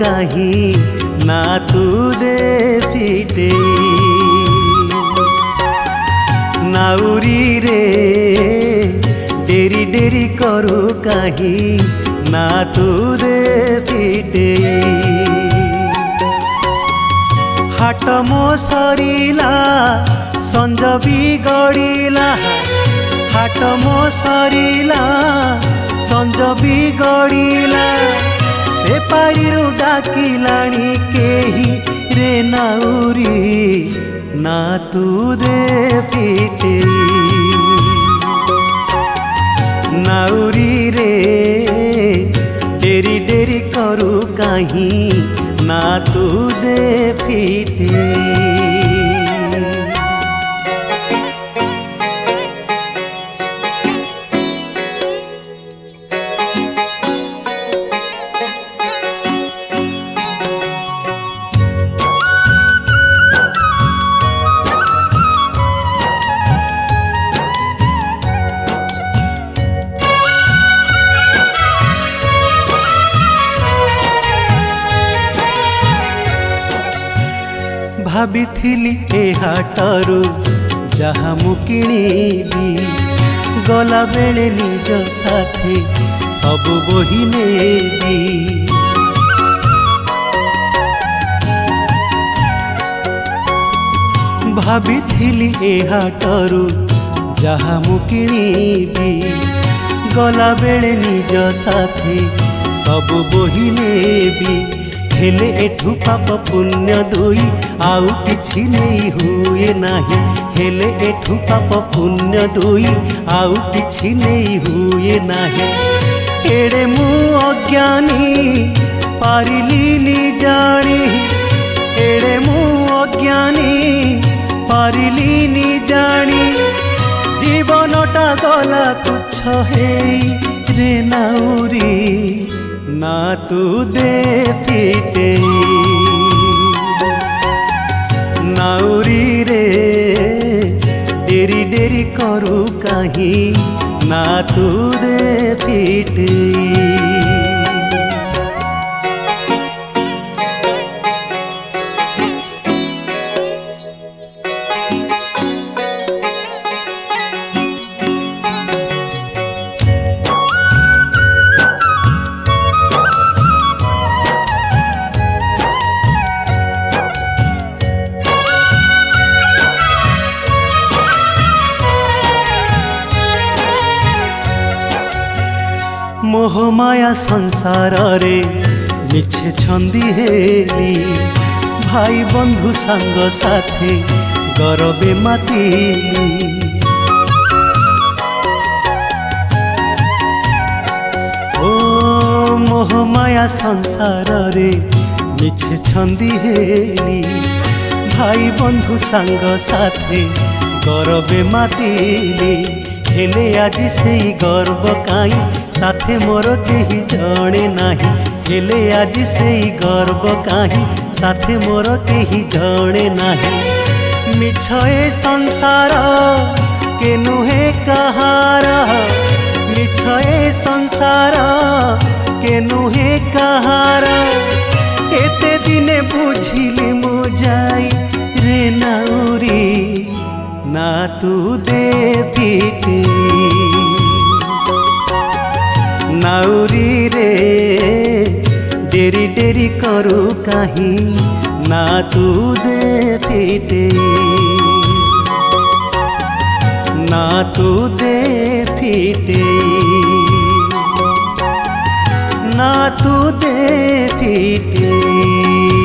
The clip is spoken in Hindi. कहीं ना तू दे फिटेई। नाउरी रे डेरी डेरी करू कहीं ना तू दे फिटेई। हाट मो सरिला संज बिगड़िला, हाट मो सरिला संज बिगड़िला, से पारिरू डाकिलाणी केही रे नाउरी ना तू दे फिटेई। नाउरी रे डेरी डेरी करू कहीं ना तू दे फिटेई। भाभी थिली ए हाटरू जहा मुकिणीबी, गला बेले निज साथे सब बोही नेबी। भाभी थिली ए हाटरू जहा मुकिणीबी, गला बेले निज साथे सब बोही नेबी। हेले एठू पाप पुण्य दुई आउ किछि नहीं हुए नाही, हेले एठू पाप पुण्य दुई आउ किछि नहीं हुए नाही। एड़े मु अज्ञानी पारिली नि जानी, एड़े मु अज्ञानी पारिली नि जानी। जीवनटा गला तुच्छ हेई रे नाउरी ना तू दे फिटेई। नाउरी रे डेरी डेरी करू कहीं ना तू दे फिटेई। मोहमाया संसार रे मिछे छंदी हेली, भाई बंधु संग साथे गरबे मातिली। ओ मोहमाया संसार रे मिछे छंदी हेली, भाई बंधु संग साथे गरबे मातिली। हेले आज से गर्व काई साथे मोर केही जणे नाही, हेले आज से गर्व कहीं साथे मोर केही जणे नाही। मिछए संसार के नुहे कहार, मिछए संसार के नुहे कहार। एते दिने बुझिली मु जाई रे नाउरी ना तू दे फिटेई। नाउरी रे डेरी डेरी करू कहीं ना तू दे फिटेई। ना तू दे फिटेई, ना तू दे फिटेई।